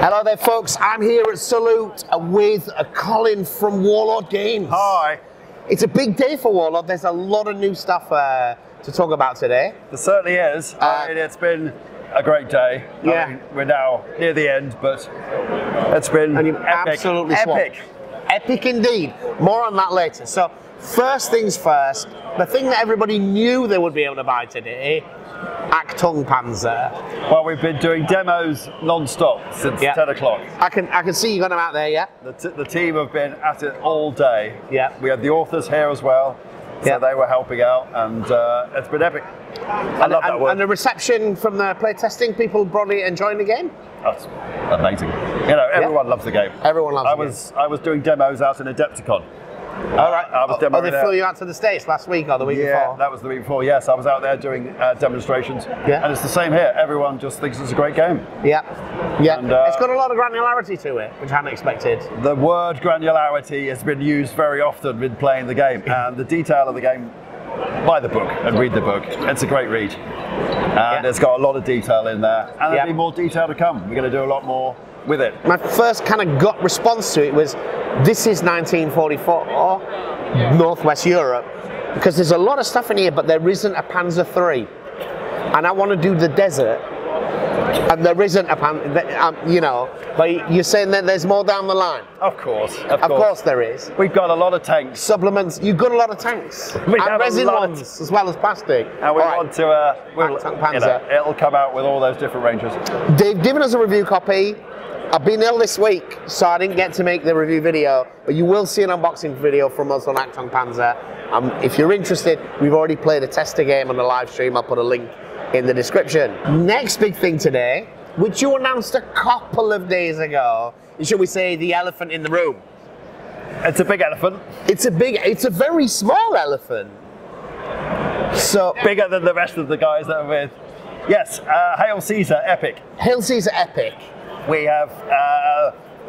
Hello there, folks. I'm here at Salute with Colin from Warlord Games. Hi. It's a big day for Warlord. There's a lot of new stuff to talk about today. There certainly is. I mean, it's been a great day. Yeah. I mean, we're now near the end, but it's been absolutely epic. Epic indeed. More on that later. So first things first, the thing that everybody knew they would be able to buy today, Achtung Panzer. Well, we've been doing demos non-stop since 10 o'clock. I can see you got them out there, yeah? The team have been at it all day. Yeah. We had the authors here as well, so they were helping out, and it's been epic. I love that word. And the reception from the playtesting, people broadly enjoying the game? That's amazing. You know, everyone loves the game. Everyone loves the game. I was doing demos out in Adepticon. All right. I was demoing. Oh, they flew you out to the States last week or the week before? Yeah, that was the week before, yes. I was out there doing demonstrations. Yeah. And it's the same here. Everyone just thinks it's a great game. Yeah. Yeah. And, it's got a lot of granularity to it, which I hadn't expected. The word granularity has been used very often when playing the game. And the detail of the game, buy the book and read the book. It's a great read. And it's got a lot of detail in there. And there'll be more detail to come. We're going to do a lot more with it. My first kind of gut response to it was, this is 1944 Northwest Europe, because there's a lot of stuff in here, but there isn't a Panzer III, and I want to do the desert, and there isn't a Panzer, you know. But you're saying that there's more down the line. Of course, of course there is. We've got a lot of tanks. Supplements. You've got a lot of tanks. We have resin ones as well as plastic. And we want to Achtung Panzer. You know, it'll come out with all those different ranges. They've given us a review copy. I've been ill this week, so I didn't get to make the review video, but you will see an unboxing video from us on Achtung Panzer. If you're interested, we've already played a tester game on the live stream. I'll put a link in the description. Next big thing today, which you announced a couple of days ago, is, should we say, the elephant in the room. It's a big elephant. It's a very small elephant. So bigger than the rest of the guys that are with. Yes, Hail Caesar Epic. Hail Caesar Epic. We have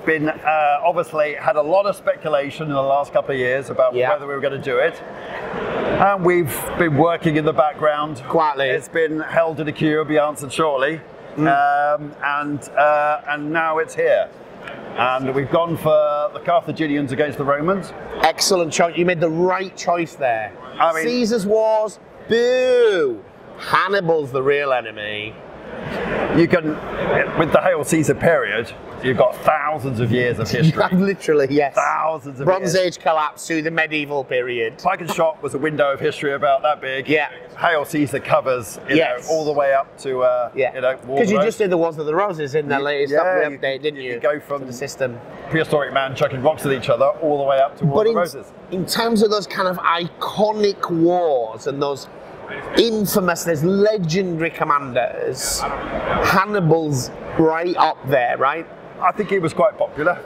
been obviously had a lot of speculation in the last couple of years about whether we were going to do it, and we've been working in the background quietly. It's been held in a queue, it'll be answered shortly, and now it's here. And we've gone for the Carthaginians against the Romans. Excellent choice. You made the right choice there. I mean, Caesar's wars, boo. Hannibal's the real enemy. You can, with the Hail Caesar period, you've got thousands of years of history. Literally, yes. Thousands of years. Bronze Age collapse to the medieval period. Pike and Shot was a window of history about that big. Yeah. Hail Caesar covers, you know, all the way up to, you know, because you just did the Wars of the Roses in the latest update, didn't you? You go from the system. Prehistoric man chucking rocks at each other all the way up to War of the Roses. In terms of those kind of iconic wars and those infamous, there's legendary commanders, Hannibal's right up there, right? I think he was quite popular.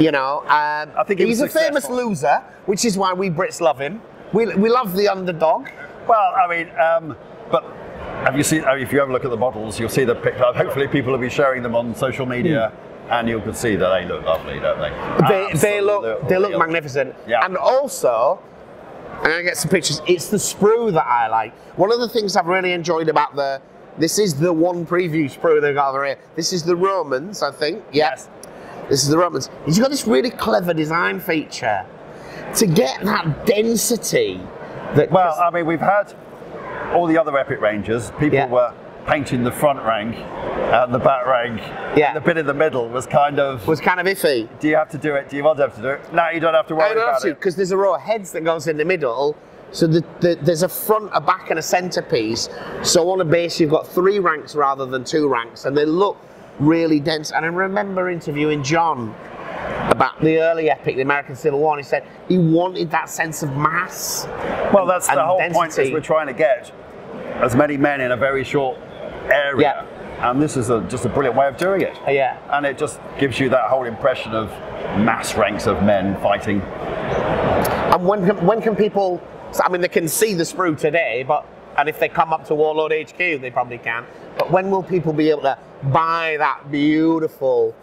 You know, I think he's a famous loser, which is why we Brits love him. We love the underdog. Well, I mean, but have you seen, if you have a look at the models, you'll see the picture. Hopefully people will be sharing them on social media. And you can see that they look lovely, don't they? They look magnificent. Yeah. And also, I'm going to get some pictures. It's the sprue that I like. One of the things I've really enjoyed about the, this is the one preview sprue they've got over here. This is the Romans, I think. Yes. This is the Romans. He's got this really clever design feature to get that density. That, well, I mean, we've had all the other epic ranges. People were painting the front rank and the back rank. Yeah. And the bit in the middle was kind of iffy. Do you have to do it? Do you want to have to do it? No, you don't have to worry about it. Because there's a row of heads that goes in the middle. So there's a front, a back and a centerpiece. So on a base, you've got 3 ranks rather than 2 ranks. And they look really dense. And I remember interviewing John about the early epic, the American Civil War, and he said he wanted that sense of mass. Well, that's the whole point, is we're trying to get as many men in a very short area. Yeah. And this is just a brilliant way of doing it. Yeah. And it just gives you that whole impression of mass ranks of men fighting. And when can people, I mean, they can see the sprue today, but, and if they come up to Warlord HQ, they probably can. But when will people be able to buy that beautiful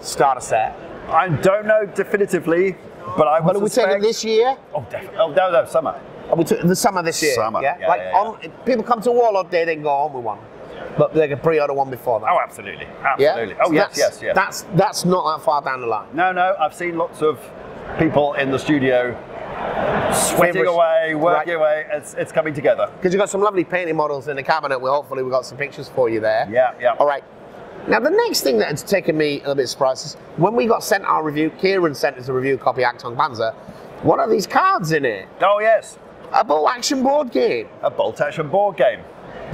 starter set? I don't know definitively, but I would suspect... Are we taking this year? Oh, definitely. Oh, no, summer. Are we the summer this year? Summer, yeah. People come to Warlord Day, then go on with one. but they could pre-order one before that. Oh, absolutely, absolutely. Yeah? Oh, so yes. That's not that far down the line. No. I've seen lots of people in the studio sweating away, working away. It's coming together. Because you've got some lovely painting models in the cabinet. Well, hopefully we've got some pictures for you there. Yeah. All right. Now, the next thing that has taken me a little bit surprised is when we got sent our review, Kieran sent us a review copy, Achtung Panzer. What are these cards in it? Oh, yes. A Bolt Action board game. A Bolt Action board game.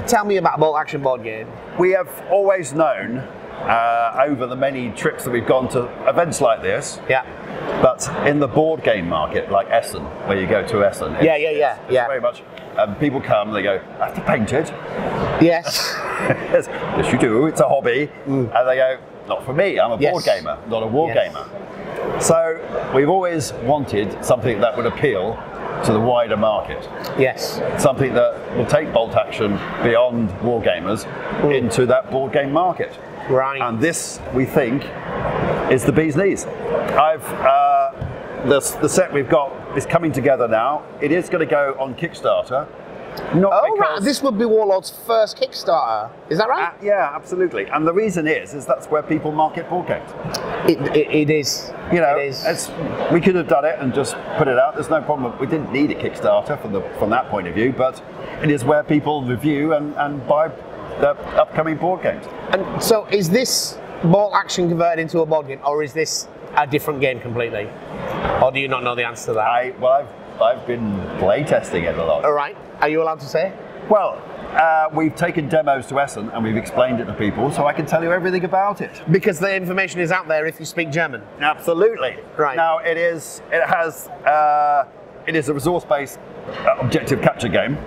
Tell me about a Bolt Action board game. We have always known, over the many trips that we've gone to events like this, but in the board game market, like Essen, where you go to Essen, it's very much, people come, they go, I have to paint it. Yes. Yes, you do, it's a hobby. Mm. And they go, not for me, I'm a board gamer, not a war gamer. So we've always wanted something that would appeal to the wider market. Yes. Something that will take Bolt Action beyond war gamers into that board game market. Right. And this, we think, is the bee's knees. I've the set we've got is coming together now. It is going to go on Kickstarter. Right. This would be Warlord's first Kickstarter. Is that right? Yeah, absolutely. And the reason is that's where people market board games. It is. You know, it is. We could have done it and just put it out. There's no problem. We didn't need a Kickstarter from that point of view, but it is where people review and buy the upcoming board games. And so is this Bolt Action converted into a board game, or is this a different game completely? Or do you not know the answer to that? I've been playtesting it a lot. All right. Are you allowed to say? Well, we've taken demos to Essen and we've explained it to people, so I can tell you everything about it. Because the information is out there if you speak German. Absolutely. Right. Now, it is a resource-based objective capture game.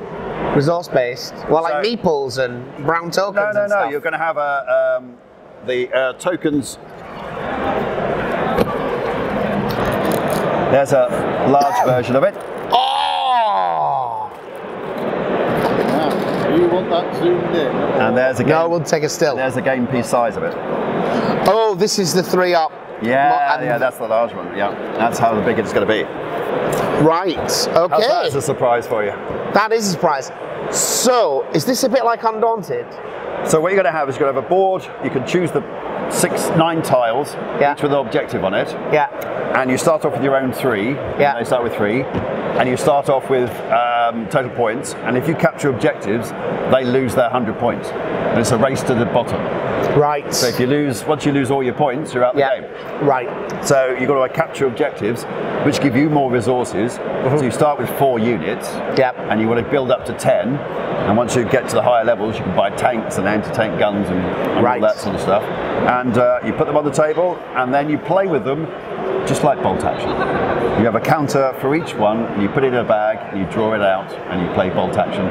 Resource-based? Well, like meeples and brown tokens and stuff. No. You're going to have the tokens. There's a large version of it. Oh! Now, do you want that zoomed in? And there's a game. No, we'll take a still. There's a game piece size of it. Oh, this is the 3-up. Yeah, that's the large one. Yeah, that's how big it's going to be. Right. Okay. How's that as a surprise for you? That is a surprise. So, is this a bit like Undaunted? So what you're going to have is you're going to have a board. You can choose the 9 tiles, each with an objective on it. Yeah. And you start off with your own 3. Yeah. They start with 3. And you start off with total points. And if you capture objectives, they lose their 100 points. And it's a race to the bottom. Right. So if you lose, once you lose all your points, you're out the game. Right. So you've got to capture objectives, which give you more resources. Mm-hmm. So you start with 4 units. Yep. And you want to build up to 10. And once you get to the higher levels, you can buy tanks and anti-tank guns and all that sort of stuff. And you put them on the table, and then you play with them, just like Bolt Action. You have a counter for each one, and you put it in a bag, and you draw it out, and you play Bolt Action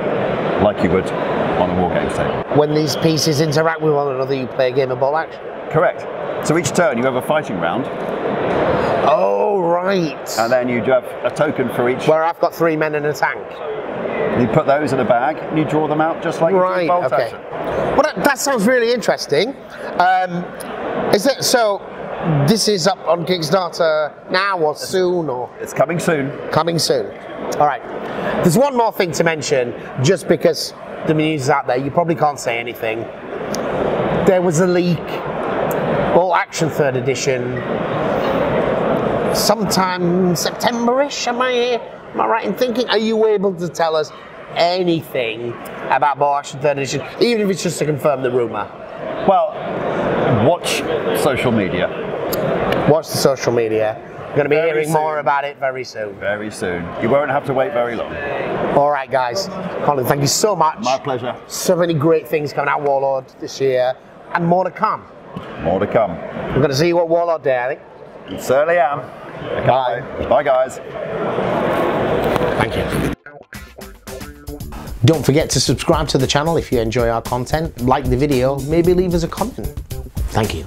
like you would on a war games table. When these pieces interact with one another, you play a game of Bolt Action? Correct. So each turn, you have a fighting round. Oh, right. And then you have a token for each. Where I've got 3 men and a tank. You put those in a bag, and you draw them out just like you do Bolt Action. Well, that sounds really interesting. This is up on Kickstarter now or soon? Or it's coming soon. Coming soon. All right. There's one more thing to mention, just because the news is out there, you probably can't say anything. There was a leak. Bolt Action 3rd edition. Sometime September-ish, am I right in thinking? Are you able to tell us anything about Bolt Action 3rd edition, even if it's just to confirm the rumour? Well, watch social media. Watch the social media. We're going to be hearing more about it very soon. Very soon. You won't have to wait very long. All right, guys. Colin, thank you so much. My pleasure. So many great things coming out of Warlord this year, and more to come. More to come. We're going to see you at Warlord Day, I think. I certainly am. Bye. Bye, guys. Thank you. Don't forget to subscribe to the channel if you enjoy our content. Like the video. Maybe leave us a comment. Thank you.